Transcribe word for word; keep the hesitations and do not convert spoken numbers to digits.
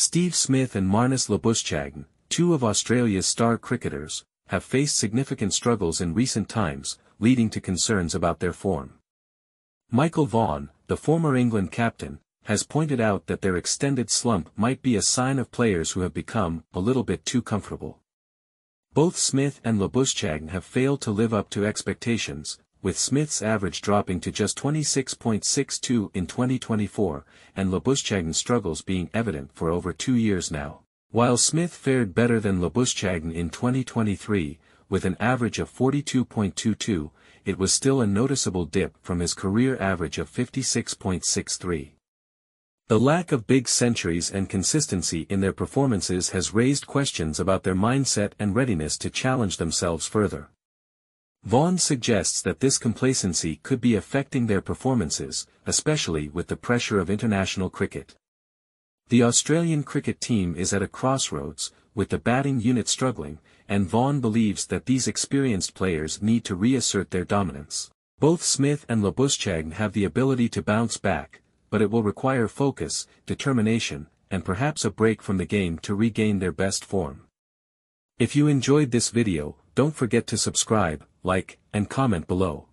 Steve Smith and Marnus Labuschagne, two of Australia's star cricketers, have faced significant struggles in recent times, leading to concerns about their form. Michael Vaughan, the former England captain, has pointed out that their extended slump might be a sign of players who have become a little bit too comfortable. Both Smith and Labuschagne have failed to live up to expectations, with Smith's average dropping to just twenty-six point six two in twenty twenty-four, and Labusschagne's struggles being evident for over two years now. While Smith fared better than Labuschagne in twenty twenty-three, with an average of forty-two point two two, it was still a noticeable dip from his career average of fifty-six point six three. The lack of big centuries and consistency in their performances has raised questions about their mindset and readiness to challenge themselves further. Vaughan suggests that this complacency could be affecting their performances, especially with the pressure of international cricket. The Australian cricket team is at a crossroads, with the batting unit struggling, and Vaughan believes that these experienced players need to reassert their dominance. Both Smith and Labuschagne have the ability to bounce back, but it will require focus, determination, and perhaps a break from the game to regain their best form. If you enjoyed this video, don't forget to subscribe, like, and comment below.